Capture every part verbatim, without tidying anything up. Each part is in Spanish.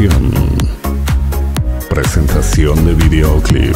Producción. Presentación de videoclip.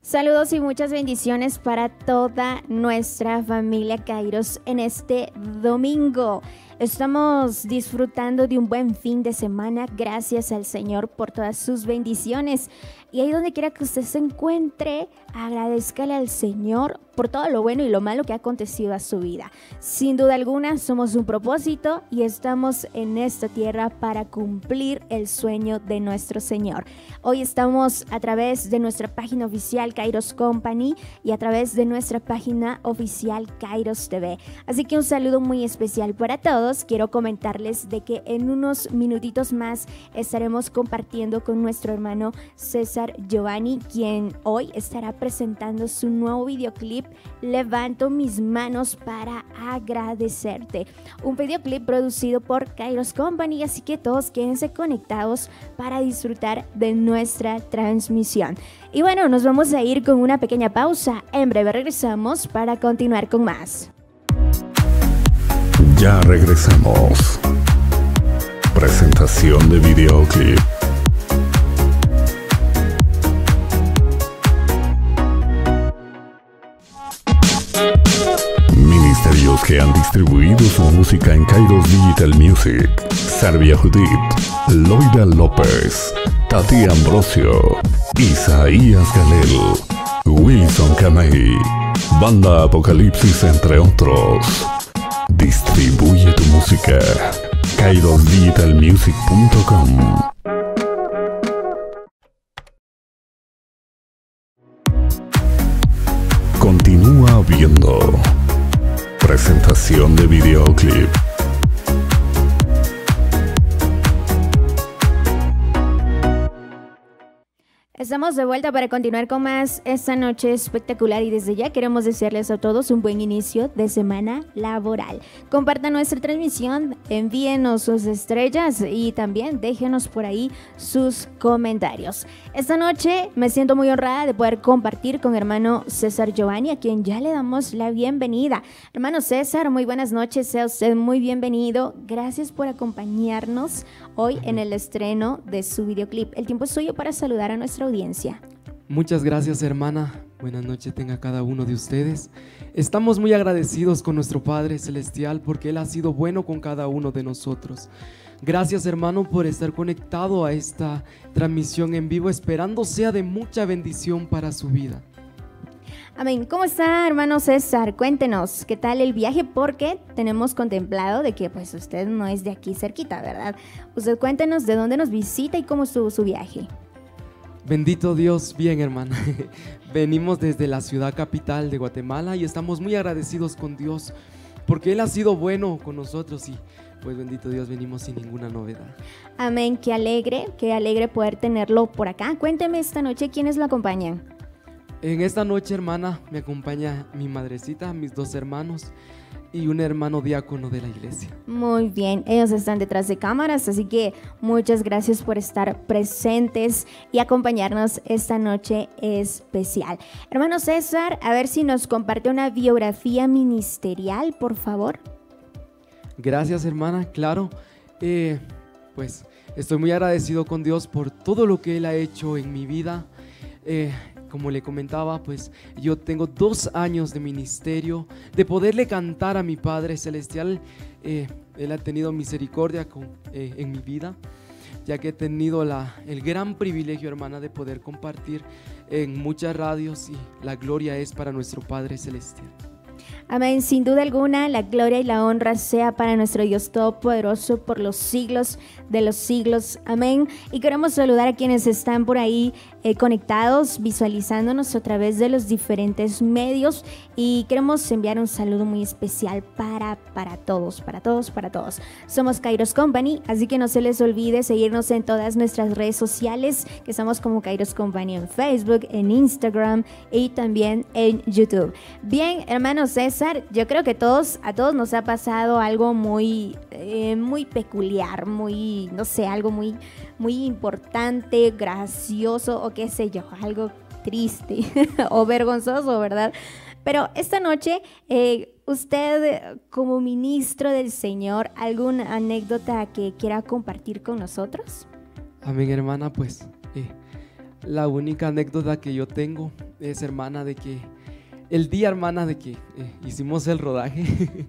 Saludos y muchas bendiciones para toda nuestra familia Kairos en este domingo. Estamos disfrutando de un buen fin de semana, gracias al Señor por todas sus bendiciones. Y ahí donde quiera que usted se encuentre, agradezcale al Señor por todo lo bueno y lo malo que ha acontecido a su vida. Sin duda alguna, somos un propósito y estamos en esta tierra para cumplir el sueño de nuestro Señor. Hoy estamos a través de nuestra página oficial Kairos Company y a través de nuestra página oficial Kairos T V. Así que un saludo muy especial para todos. Quiero comentarles de que en unos minutitos más estaremos compartiendo con nuestro hermano César Geovani, quien hoy estará presentando su nuevo videoclip Levanto mis manos para agradecerte, un videoclip producido por Kairos Company, así que todos quédense conectados para disfrutar de nuestra transmisión. Y bueno, nos vamos a ir con una pequeña pausa, en breve regresamos para continuar con más. Ya regresamos. Presentación de videoclip. Que han distribuido su música en Kairos Digital Music: Sarvia Judith, Loida López, Tati Ambrosio, Isaías Galel, Wilson Camey, Banda Apocalipsis, entre otros. Distribuye tu música. Kairos Digital Music punto com. Continúa viendo. Presentación de videoclip. Estamos de vuelta para continuar con más esta noche espectacular y desde ya queremos desearles a todos un buen inicio de semana laboral. Compartan nuestra transmisión, envíenos sus estrellas y también déjenos por ahí sus comentarios. Esta noche me siento muy honrada de poder compartir con hermano César Geovani, a quien ya le damos la bienvenida. Hermano César, muy buenas noches, sea usted muy bienvenido. Gracias por acompañarnos hoy en el estreno de su videoclip. El tiempo es suyo para saludar a nuestra audiencia. Audiencia. Muchas gracias, hermana. Buenas noches tenga cada uno de ustedes. Estamos muy agradecidos con nuestro Padre Celestial porque Él ha sido bueno con cada uno de nosotros. Gracias, hermano, por estar conectado a esta transmisión en vivo, esperando sea de mucha bendición para su vida. Amén. ¿Cómo está, hermano César? Cuéntenos, ¿qué tal el viaje? Porque tenemos contemplado de que pues usted no es de aquí cerquita, ¿verdad? Usted cuéntenos de dónde nos visita y cómo estuvo su viaje. Bendito Dios, bien, hermana. Venimos desde la ciudad capital de Guatemala y estamos muy agradecidos con Dios porque Él ha sido bueno con nosotros y pues bendito Dios, venimos sin ninguna novedad. Amén, qué alegre, qué alegre poder tenerlo por acá. Cuénteme esta noche, ¿quiénes lo acompañan? En esta noche, hermana, me acompaña mi madrecita, mis dos hermanos y un hermano diácono de la iglesia. Muy bien, ellos están detrás de cámaras, así que muchas gracias por estar presentes y acompañarnos esta noche especial. Hermano César, a ver si nos comparte una biografía ministerial, por favor. Gracias, hermana, claro. Eh, pues estoy muy agradecido con Dios por todo lo que Él ha hecho en mi vida. Eh, Como le comentaba, pues yo tengo dos años de ministerio, de poderle cantar a mi Padre Celestial. Eh, él ha tenido misericordia con, eh, en mi vida, ya que he tenido la, el gran privilegio, hermana, de poder compartir en muchas radios y la gloria es para nuestro Padre Celestial. Amén, sin duda alguna, la gloria y la honra sea para nuestro Dios Todopoderoso por los siglos de los siglos. Amén. Y queremos saludar a quienes están por ahí eh, conectados, visualizándonos a través de los diferentes medios. Y queremos enviar un saludo muy especial para, para todos, para todos, para todos. Somos Kairos Company, así que no se les olvide seguirnos en todas nuestras redes sociales, que somos como Kairos Company en Facebook, en Instagram y también en YouTube. Bien, hermanos, César, yo creo que todos, a todos nos ha pasado algo muy, eh, muy peculiar, muy, no sé, algo muy, muy importante, gracioso o qué sé yo, algo triste o vergonzoso, ¿verdad? Pero esta noche, eh, usted como ministro del Señor, ¿alguna anécdota que quiera compartir con nosotros? Amén, hermana, pues eh, la única anécdota que yo tengo es, hermana, de que el día, hermana, de que eh, hicimos el rodaje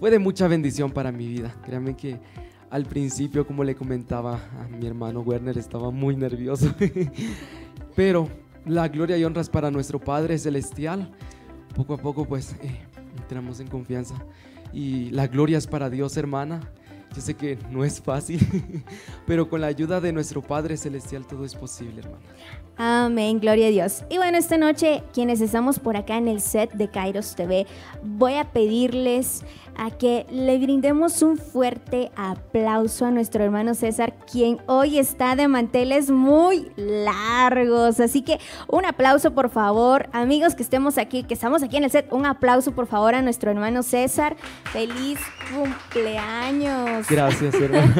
fue de mucha bendición para mi vida. Créanme que al principio, como le comentaba a mi hermano Werner, estaba muy nervioso. Pero la gloria y honras para nuestro Padre Celestial. Poco a poco, pues, eh, entramos en confianza. Y la gloria es para Dios, hermana. Yo sé que no es fácil, pero con la ayuda de nuestro Padre Celestial todo es posible, hermana. Amén, gloria a Dios. Y bueno, esta noche, quienes estamos por acá en el set de Kairos T V, voy a pedirles a que le brindemos un fuerte aplauso a nuestro hermano César, quien hoy está de manteles muy largos. Así que un aplauso, por favor, amigos que estemos aquí, que estamos aquí en el set, un aplauso, por favor, a nuestro hermano César. ¡Feliz cumpleaños! Gracias, hermano.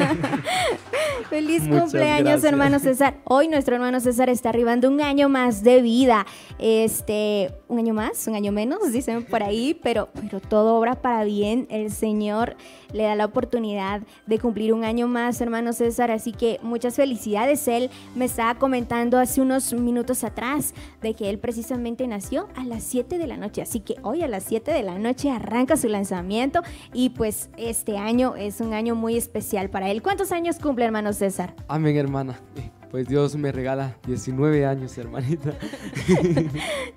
Feliz Muchas cumpleaños, gracias. hermano César. Hoy nuestro hermano César está arribando un año más de vida. Este, un año más, un año menos, dicen por ahí, pero, pero todo obra para bien. El Señor le da la oportunidad de cumplir un año más, hermano César. Así que muchas felicidades. Él me estaba comentando hace unos minutos atrás de que él precisamente nació a las siete de la noche. Así que hoy a las siete de la noche arranca su lanzamiento y pues este año es un año muy especial para él. ¿Cuántos años cumple, hermano César? Amén, hermana. Pues Dios me regala diecinueve años, hermanita.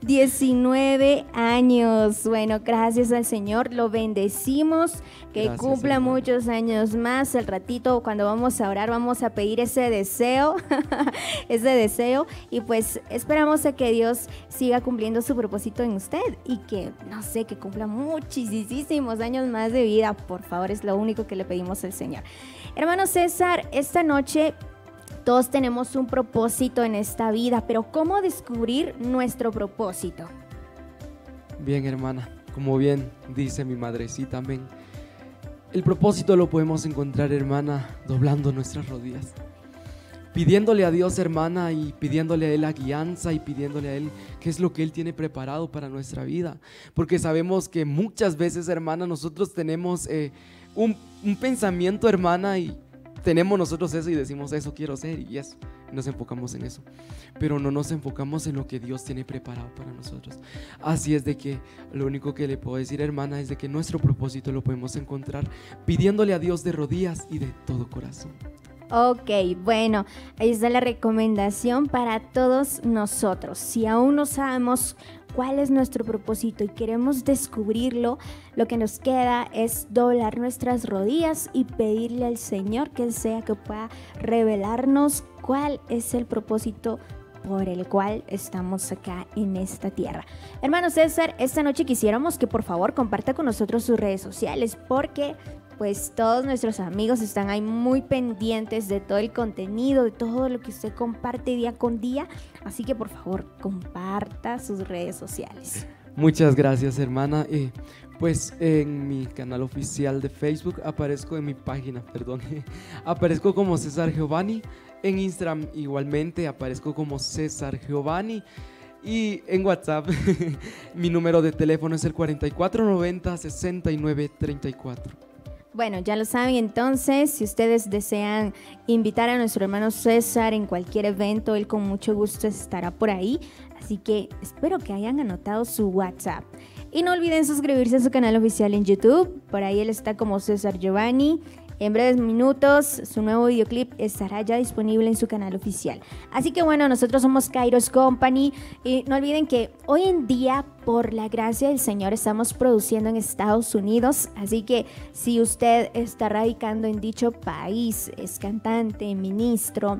diecinueve años. Bueno, gracias al Señor, lo bendecimos, que gracias, cumpla hermano. muchos años más. Al ratito, cuando vamos a orar, vamos a pedir ese deseo, ese deseo. Y pues esperamos a que Dios siga cumpliendo su propósito en usted y que, no sé, que cumpla muchísimos años más de vida. Por favor, es lo único que le pedimos al Señor. Hermano César, esta noche todos tenemos un propósito en esta vida, pero ¿cómo descubrir nuestro propósito? Bien, hermana, como bien dice mi madrecita, amén. El propósito lo podemos encontrar, hermana, doblando nuestras rodillas, pidiéndole a Dios, hermana, y pidiéndole a Él la guianza y pidiéndole a Él qué es lo que Él tiene preparado para nuestra vida. Porque sabemos que muchas veces, hermana, nosotros tenemos eh, un, un pensamiento, hermana, y tenemos nosotros eso y decimos eso quiero ser y eso, nos enfocamos en eso, pero no nos enfocamos en lo que Dios tiene preparado para nosotros. Así es de que lo único que le puedo decir, hermana, es de que nuestro propósito lo podemos encontrar pidiéndole a Dios de rodillas y de todo corazón. Ok, bueno, ahí está la recomendación para todos nosotros. Si aún no sabemos cuál es nuestro propósito y queremos descubrirlo, lo que nos queda es doblar nuestras rodillas y pedirle al Señor que sea que pueda revelarnos cuál es el propósito por el cual estamos acá en esta tierra. Hermano César, esta noche quisiéramos que por favor comparta con nosotros sus redes sociales, porque pues todos nuestros amigos están ahí muy pendientes de todo el contenido, de todo lo que usted comparte día con día. Así que por favor, comparta sus redes sociales. Muchas gracias, hermana. Eh, pues en mi canal oficial de Facebook aparezco en mi página, perdón, aparezco como César Geovani. En Instagram igualmente aparezco como César Geovani. Y en WhatsApp, mi número de teléfono es el cuatro cuatro nueve cero, seis nueve tres cuatro. Bueno, ya lo saben, entonces, si ustedes desean invitar a nuestro hermano César en cualquier evento, él con mucho gusto estará por ahí. Así que espero que hayan anotado su WhatsApp. Y no olviden suscribirse a su canal oficial en YouTube. Por ahí él está como César Geovani. En breves minutos, su nuevo videoclip estará ya disponible en su canal oficial. Así que bueno, nosotros somos Kairos Company. Y no olviden que hoy en día, por la gracia del Señor, estamos produciendo en Estados Unidos. Así que si usted está radicando en dicho país, es cantante, ministro,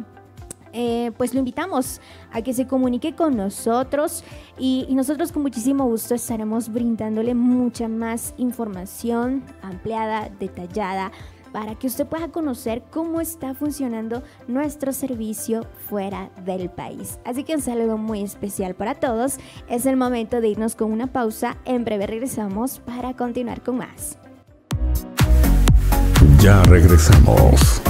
Eh, pues lo invitamos a que se comunique con nosotros y, y nosotros con muchísimo gusto estaremos brindándole mucha más información ampliada, detallada, para que usted pueda conocer cómo está funcionando nuestro servicio fuera del país. Así que un saludo muy especial para todos. Es el momento de irnos con una pausa. En breve regresamos para continuar con más. Ya regresamos.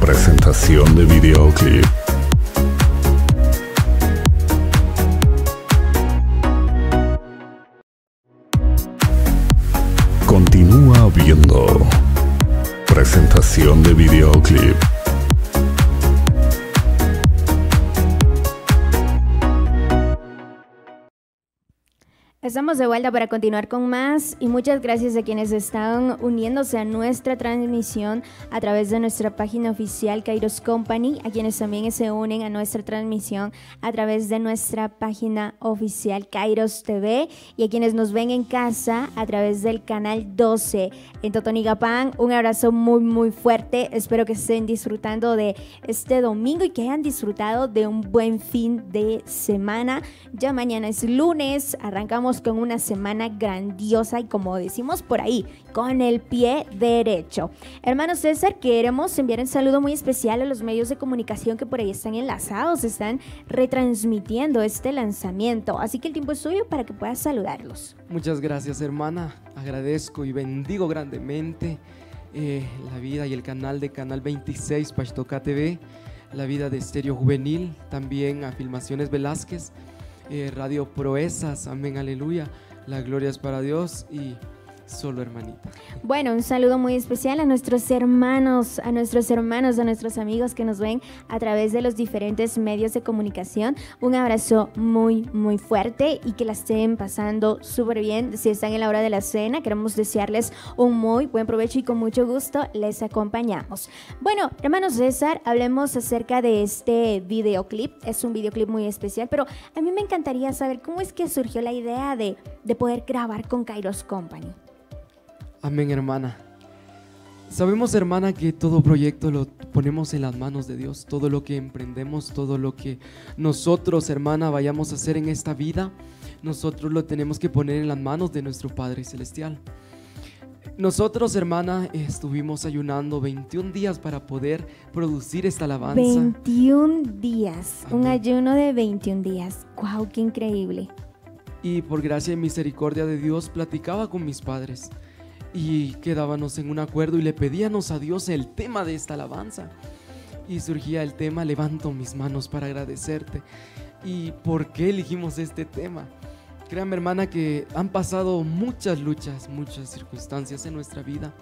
Presentación de videoclip. producción de videoclip. Estamos de vuelta para continuar con más y muchas gracias a quienes están uniéndose a nuestra transmisión a través de nuestra página oficial Kairos Company, a quienes también se unen a nuestra transmisión a través de nuestra página oficial Kairos T V y a quienes nos ven en casa a través del canal doce en Totonicapán. Un abrazo muy muy fuerte, espero que estén disfrutando de este domingo y que hayan disfrutado de un buen fin de semana. Ya mañana es lunes, arrancamos con una semana grandiosa y, como decimos por ahí, con el pie derecho. Hermano César, queremos enviar un saludo muy especial a los medios de comunicación que por ahí están enlazados, están retransmitiendo este lanzamiento, así que el tiempo es suyo para que puedas saludarlos. Muchas gracias, hermana, agradezco y bendigo grandemente eh, la vida y el canal de Canal veintiséis, Pachtoca T V, la vida de Estéreo Juvenil, también a Filmaciones Velázquez, Eh, Radio Proezas, amén, aleluya, la gloria es para Dios y solo, hermanita. Bueno, un saludo muy especial a nuestros hermanos, a nuestros hermanos, a nuestros amigos que nos ven a través de los diferentes medios de comunicación. Un abrazo muy, muy fuerte y que la estén pasando súper bien. Si están en la hora de la cena, queremos desearles un muy buen provecho y con mucho gusto les acompañamos. Bueno, hermano César, hablemos acerca de este videoclip. Es un videoclip muy especial, pero a mí me encantaría saber cómo es que surgió la idea de, de poder grabar con Kairos Company. Amén, hermana. Sabemos, hermana, que todo proyecto lo ponemos en las manos de Dios. Todo lo que emprendemos, todo lo que nosotros, hermana, vayamos a hacer en esta vida, nosotros lo tenemos que poner en las manos de nuestro Padre Celestial. Nosotros, hermana, estuvimos ayunando veintiún días para poder producir esta alabanza. veintiún días, amén. Un ayuno de veintiún días. ¡Wow! ¡Qué increíble! Y por gracia y misericordia de Dios, platicaba con mis padres y quedábamos en un acuerdo y le pedíamos a Dios el tema de esta alabanza y surgía el tema "Levanto mis manos para agradecerte". ¿Y por qué elegimos este tema? Créanme, hermana, que han pasado muchas luchas, muchas circunstancias en nuestra vida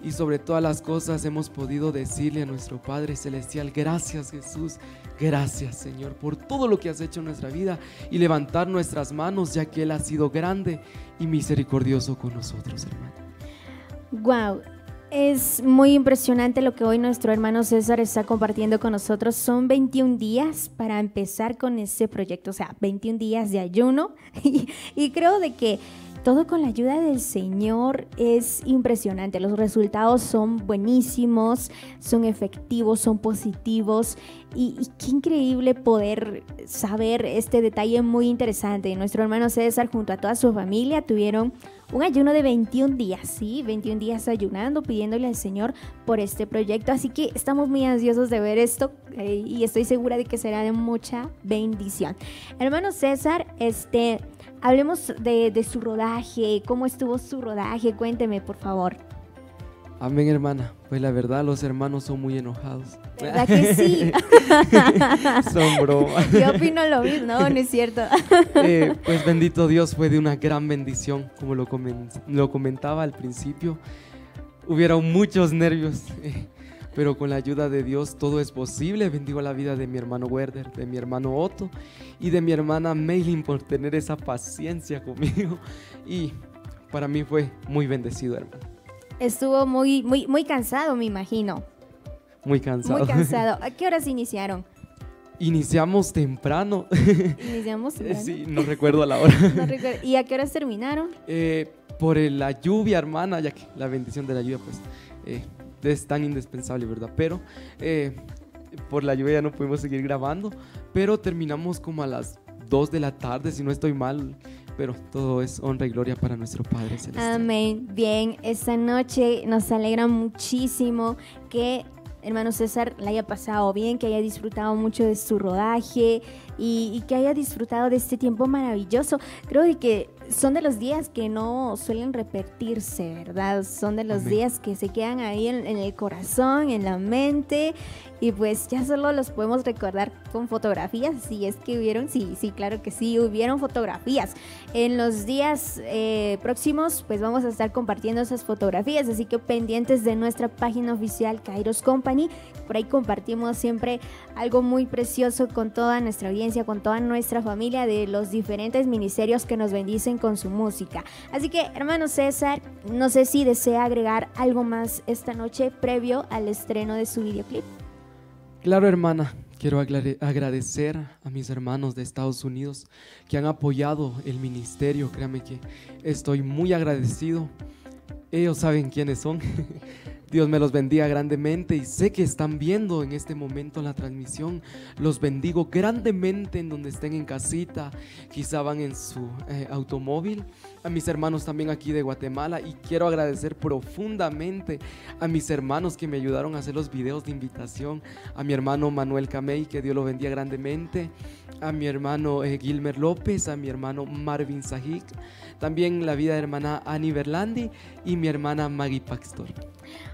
y sobre todas las cosas hemos podido decirle a nuestro Padre Celestial: gracias, Jesús, gracias, Señor, por todo lo que has hecho en nuestra vida, y levantar nuestras manos, ya que Él ha sido grande y misericordioso con nosotros, hermana. Wow, es muy impresionante lo que hoy nuestro hermano César está compartiendo con nosotros. Son veintiún días para empezar con este proyecto, o sea, veintiún días de ayuno y, y creo de que todo con la ayuda del Señor es impresionante. Los resultados son buenísimos, son efectivos, son positivos y, y qué increíble poder saber este detalle muy interesante. Nuestro hermano César junto a toda su familia tuvieron un ayuno de veintiún días, sí, veintiún días ayunando, pidiéndole al Señor por este proyecto. Así que estamos muy ansiosos de ver esto eh, y estoy segura de que será de mucha bendición. Hermano César, este, hablemos de, de su rodaje, cómo estuvo su rodaje, cuénteme por favor. Amén, hermana. Pues la verdad, los hermanos son muy enojados. ¿Verdad que sí? Son bromas. Yo opino lo mismo, no, no es cierto. eh, pues bendito Dios, fue de una gran bendición, como lo, comen lo comentaba al principio. Hubieron muchos nervios, eh, pero con la ayuda de Dios todo es posible. Bendigo la vida de mi hermano Werner, de mi hermano Otto y de mi hermana Maylin por tener esa paciencia conmigo. Y para mí fue muy bendecido, hermano. Estuvo muy, muy, muy cansado, me imagino. Muy cansado. Muy cansado. ¿A qué horas iniciaron? Iniciamos temprano. Iniciamos temprano. Sí, no recuerdo la hora. No recuerdo. ¿Y a qué horas terminaron? Eh, por la lluvia, hermana, ya que la bendición de la lluvia, pues, eh, es tan indispensable, ¿verdad? Pero eh, por la lluvia ya no pudimos seguir grabando, pero terminamos como a las dos de la tarde, si no estoy mal. Pero todo es honra y gloria para nuestro Padre Celestial. Amén. Bien, esta noche nos alegra muchísimo que hermano César la haya pasado bien, que haya disfrutado mucho de su rodaje y, y que haya disfrutado de este tiempo maravilloso. Creo de que son de los días que no suelen repetirse, ¿verdad? Son de los Amén. Días que se quedan ahí en, en el corazón, en la mente y pues ya solo los podemos recordar con fotografías, si es que hubieron, sí, sí, claro que sí, hubieron fotografías. En los días eh, próximos pues vamos a estar compartiendo esas fotografías, así que pendientes de nuestra página oficial Kairos Company, por ahí compartimos siempre algo muy precioso con toda nuestra audiencia, con toda nuestra familia de los diferentes ministerios que nos bendicen con su música. Así que hermano César, no sé si desea agregar algo más esta noche previo al estreno de su videoclip. Claro, hermana, quiero agradecer a mis hermanos de Estados Unidos que han apoyado el ministerio, créame que estoy muy agradecido, ellos saben quiénes son, Dios me los bendiga grandemente y sé que están viendo en este momento la transmisión, los bendigo grandemente en donde estén en casita, quizá van en su eh, automóvil. A mis hermanos también aquí de Guatemala, y quiero agradecer profundamente a mis hermanos que me ayudaron a hacer los videos de invitación, a mi hermano Manuel Camey, que Dios lo bendiga grandemente, a mi hermano eh, Gilmer López, a mi hermano Marvin Sajik, también la vida de hermana Annie Berlandi y mi hermana Maggie Paxtor.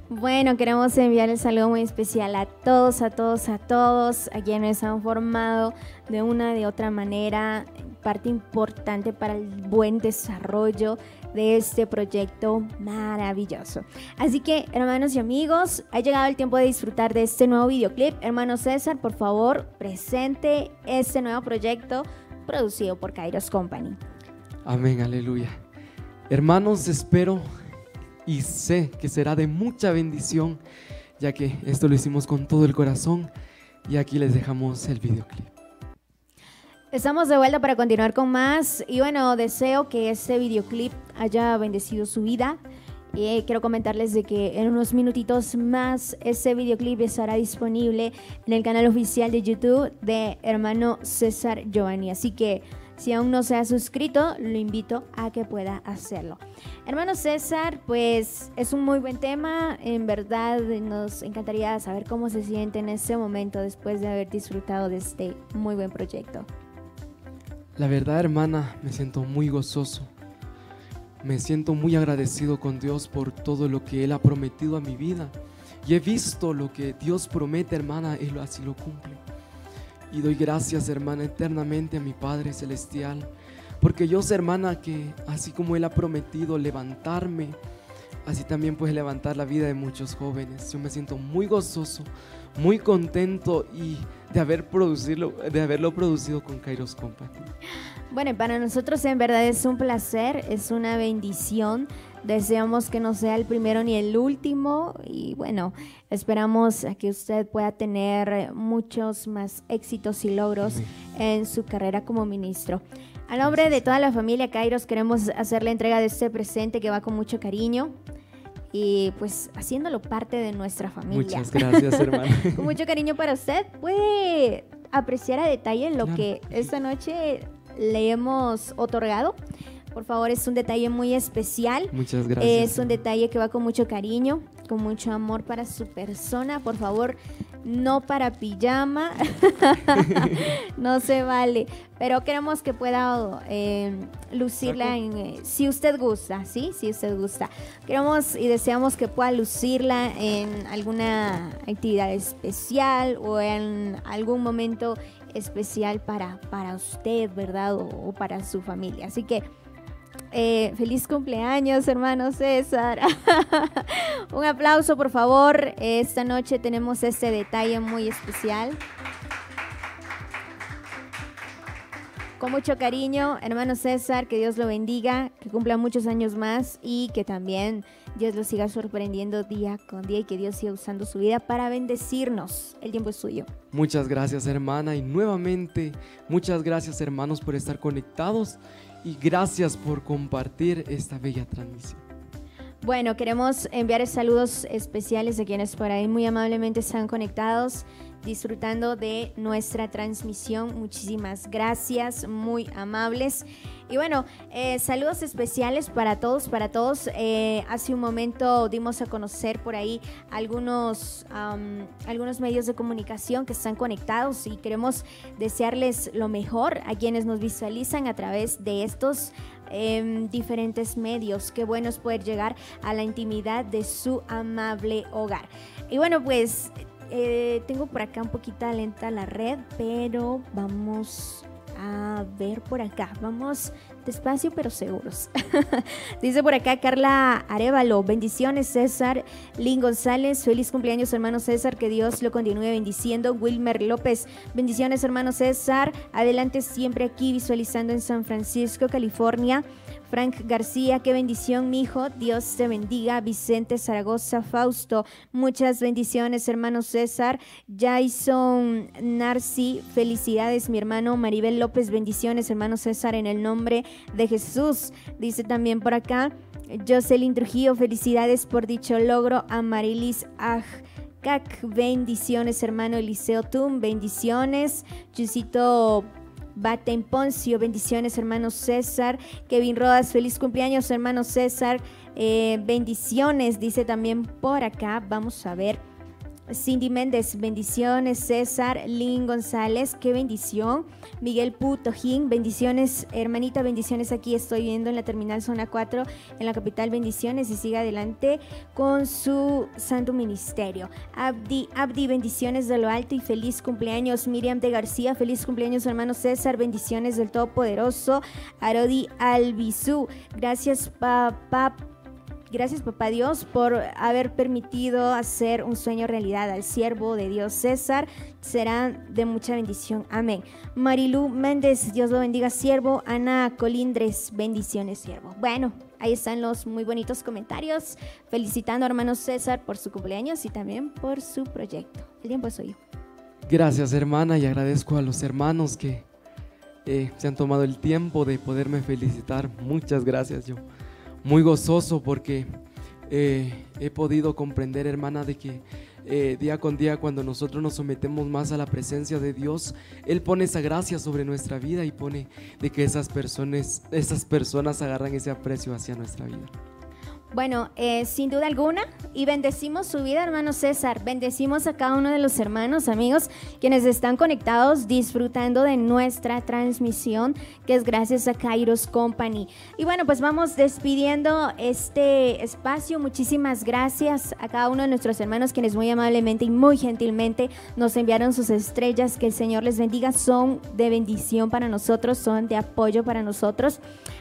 Bueno, queremos enviar el saludo muy especial a todos, a todos, a todos, a quienes han formado de una de otra manera parte importante para el buen desarrollo de este proyecto maravilloso. Así que, hermanos y amigos, ha llegado el tiempo de disfrutar de este nuevo videoclip. Hermano César, por favor, presente este nuevo proyecto producido por Kairos Company. Amén, aleluya. Hermanos, espero y sé que será de mucha bendición, ya que esto lo hicimos con todo el corazón, y aquí les dejamos el videoclip. Estamos de vuelta para continuar con más, y bueno, deseo que este videoclip haya bendecido su vida. Eh, quiero comentarles de que en unos minutitos más este videoclip estará disponible en el canal oficial de YouTube de hermano César Geovani, así que si aún no se ha suscrito, lo invito a que pueda hacerlo. Hermano César, pues es un muy buen tema. En verdad nos encantaría saber cómo se siente en este momento después de haber disfrutado de este muy buen proyecto. La verdad, hermana, me siento muy gozoso. Me siento muy agradecido con Dios por todo lo que Él ha prometido a mi vida. Y he visto lo que Dios promete, hermana, Él así lo cumple. Y doy gracias, hermana, eternamente a mi Padre Celestial, porque yo sé, hermana, que así como Él ha prometido levantarme, así también puede levantar la vida de muchos jóvenes. Yo me siento muy gozoso, muy contento y de, haber producido, de haberlo producido con Kairos Company. Bueno, para nosotros en verdad es un placer, es una bendición. Deseamos que no sea el primero ni el último y bueno, esperamos a que usted pueda tener muchos más éxitos y logros sí. en su carrera como ministro. A nombre de toda la familia Kairos queremos hacer la entrega de este presente que va con mucho cariño y pues haciéndolo parte de nuestra familia. Muchas gracias, hermano. Con mucho cariño para usted. Puede apreciar a detalle lo claro. que esta noche le hemos otorgado. Por favor, es un detalle muy especial. Muchas gracias. Es un detalle que va con mucho cariño, con mucho amor para su persona. Por favor, no para pijama. No se vale. Pero queremos que pueda eh, lucirla en, eh, si usted gusta, ¿sí? Si usted gusta. Queremos y deseamos que pueda lucirla en alguna actividad especial o en algún momento especial para, para usted, ¿verdad? O, o para su familia. Así que Eh, feliz cumpleaños, hermano César. Un aplauso, por favor. Esta noche tenemos este detalle muy especial. Con mucho cariño, hermano César, que Dios lo bendiga, que cumpla muchos años más y que también Dios lo siga sorprendiendo día con día y que Dios siga usando su vida para bendecirnos. El tiempo es suyo. Muchas gracias, hermana, y nuevamente muchas gracias, hermanos, por estar conectados. Y gracias por compartir esta bella transmisión. Bueno, queremos enviar saludos especiales a quienes por ahí muy amablemente están conectados, disfrutando de nuestra transmisión. Muchísimas gracias, muy amables. Y bueno, eh, saludos especiales para todos, para todos. Eh, hace un momento dimos a conocer por ahí algunos, um, algunos medios de comunicación que están conectados y queremos desearles lo mejor a quienes nos visualizan a través de estos en diferentes medios. Qué bueno es poder llegar a la intimidad de su amable hogar. Y bueno, pues Eh, tengo por acá un poquito lenta la red, pero vamos a ver por acá. Vamos despacio, pero seguros. Dice por acá Carla Arevalo: bendiciones, César Lin González. Feliz cumpleaños, hermano César. Que Dios lo continúe bendiciendo. Wilmer López: bendiciones, hermano César. Adelante siempre aquí, visualizando en San Francisco, California. Frank García: qué bendición, mijo. Dios te bendiga. Vicente Zaragoza Fausto: muchas bendiciones, hermano César. Jason Narci: felicidades, mi hermano. Maribel López: bendiciones, hermano César, en el nombre de Jesús. Dice también por acá Jocelyn Trujillo: felicidades por dicho logro. Amarilis Aj. Bendiciones, hermano Eliseo Tum. Bendiciones. Chusito Baten Poncio: bendiciones, hermano César. Kevin Rodas: feliz cumpleaños, hermano César. Eh, bendiciones, dice también por acá. Vamos a ver. Cindy Méndez: bendiciones, César Lin González, qué bendición. Miguel Putojín: bendiciones, hermanita, bendiciones, aquí estoy viendo en la terminal zona cuatro en la capital, bendiciones y siga adelante con su santo ministerio. Abdi, Abdi: bendiciones de lo alto y feliz cumpleaños. Miriam de García: feliz cumpleaños, hermano César, bendiciones del Todopoderoso. Arodi Albizú: gracias papá. Gracias, papá Dios, por haber permitido hacer un sueño realidad al siervo de Dios César. Serán de mucha bendición. Amén. Marilu Méndez: Dios lo bendiga, siervo. Ana Colindres: bendiciones, siervo. Bueno, ahí están los muy bonitos comentarios felicitando a hermano César por su cumpleaños y también por su proyecto. El tiempo es hoy. Gracias, hermana, y agradezco a los hermanos que eh, se han tomado el tiempo de poderme felicitar. Muchas gracias. Yo muy gozoso porque eh, he podido comprender, hermana, de que eh, día con día, cuando nosotros nos sometemos más a la presencia de Dios, Él pone esa gracia sobre nuestra vida y pone de que esas personas, esas personas agarran ese aprecio hacia nuestra vida. Bueno, eh, sin duda alguna, y bendecimos su vida, hermano César. Bendecimos a cada uno de los hermanos, amigos, quienes están conectados disfrutando de nuestra transmisión, que es gracias a Kairos Company. Y bueno, pues vamos despidiendo este espacio. Muchísimas gracias a cada uno de nuestros hermanos, quienes muy amablemente y muy gentilmente nos enviaron sus estrellas. Que el Señor les bendiga. Son de bendición para nosotros, son de apoyo para nosotros.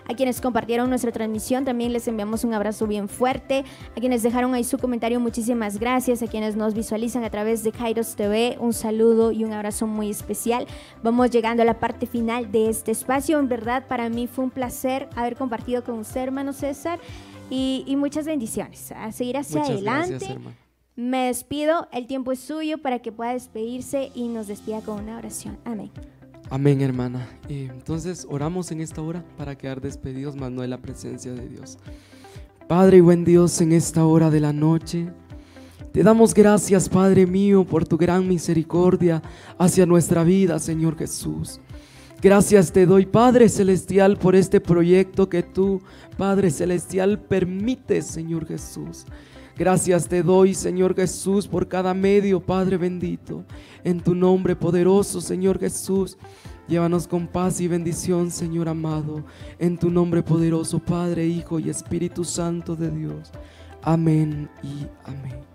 A quienes compartieron nuestra transmisión, también les enviamos un abrazo bien fuerte. A quienes dejaron ahí su comentario, muchísimas gracias. A quienes nos visualizan a través de Kairos T V, un saludo y un abrazo muy especial. Vamos llegando a la parte final de este espacio. En verdad, para mí fue un placer haber compartido con usted, hermano César, y, y muchas bendiciones. A seguir hacia muchas adelante. Gracias, hermano. Me despido, el tiempo es suyo para que pueda despedirse y nos despida con una oración. Amén. Amén, hermana. Eh, entonces oramos en esta hora para quedar despedidos, más no de la presencia de Dios. Padre y buen Dios, en esta hora de la noche te damos gracias, Padre mío, por tu gran misericordia hacia nuestra vida, Señor Jesús. Gracias te doy, Padre Celestial, por este proyecto que tú, Padre Celestial, permites, Señor Jesús. Gracias te doy, Señor Jesús, por cada medio, Padre bendito. En tu nombre poderoso, Señor Jesús, llévanos con paz y bendición, Señor amado. En tu nombre poderoso, Padre, Hijo y Espíritu Santo de Dios. Amén y amén.